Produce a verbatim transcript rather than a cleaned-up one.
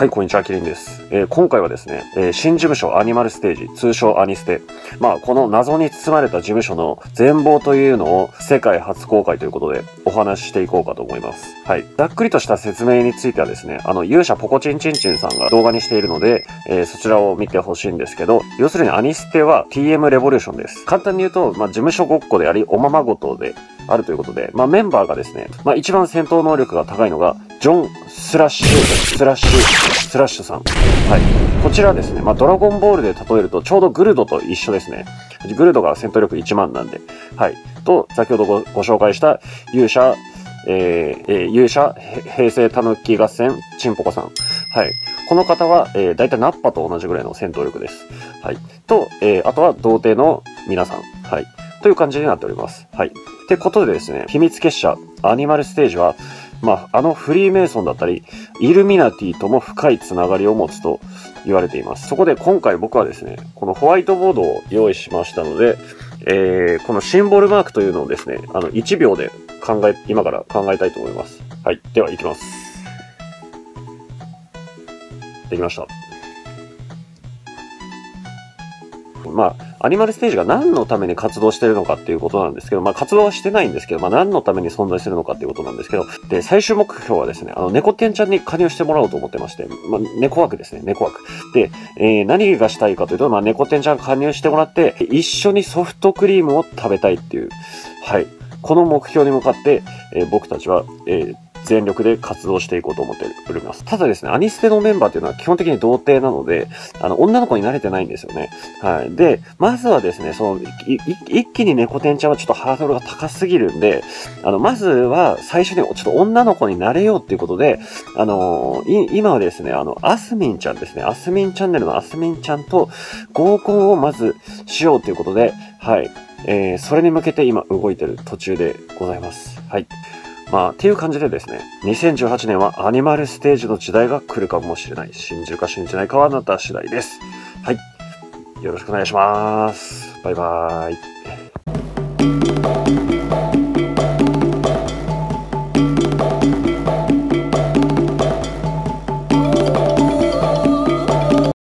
はい、こんにちは、キリンです。えー、今回はですね、えー、新事務所アニマルステージ、通称アニステ。まあ、この謎に包まれた事務所の全貌というのを世界初公開ということでお話ししていこうかと思います。はい。ざっくりとした説明についてはですね、あの、勇者ポコチンチンチンさんが動画にしているので、えー、そちらを見てほしいんですけど、要するにアニステは ティーエム レボリューションです。簡単に言うと、まあ、事務所ごっこであり、おままごとであるということで、まあ、メンバーがですね、まあ、一番戦闘能力が高いのが、ジョン・スラッシュ、スラッシュ、スラッシュさん。はい。こちらですね、まあ、ドラゴンボールで例えると、ちょうどグルドと一緒ですね。グルドが戦闘力いちまんなんで。はい。と、先ほど ご, ご紹介した勇者、えーえー、勇者、平成たぬき合戦、チンポコさん。はい。この方は、えー、だいたいナッパと同じぐらいの戦闘力です。はい。と、えー、あとは童貞の皆さん。はい。という感じになっております。はい。ってことでですね、秘密結社、アニマルステージは、まあ、あのフリーメイソンだったり、イルミナティとも深いつながりを持つと言われています。そこで今回僕はですね、このホワイトボードを用意しましたので、えー、このシンボルマークというのをですね、あのいちびょうで考え、今から考えたいと思います。はい。では行きます。できました。まあ、アニマルステージが何のために活動してるのかっていうことなんですけど、まあ活動はしてないんですけど、まあ何のために存在するのかっていうことなんですけど、で、最終目標はですね、あの、猫犬ちゃんに加入してもらおうと思ってまして、まあ猫枠ですね、猫枠。で、えー、何がしたいかというと、まあ猫犬ちゃん加入してもらって、一緒にソフトクリームを食べたいっていう、はい。この目標に向かって、えー、僕たちは、えー、全力で活動していこうと思っております。ただですね、アニステのメンバーというのは基本的に童貞なので、あの、女の子に慣れてないんですよね。はい。で、まずはですね、その、一気に猫天ちゃんはちょっとハードルが高すぎるんで、あの、まずは最初にちょっと女の子になれようっていうことで、あの、今はですね、あの、アスミンちゃんですね、アスミンチャンネルのアスミンちゃんと合コンをまずしようということで、はい。えー、それに向けて今動いてる途中でございます。はい。まあ、っていう感じでですね、にせんじゅうはちねんはアニマルステージの時代が来るかもしれない。信じるか信じないかはあなた次第です。はい。よろしくお願いします。バイバーイ。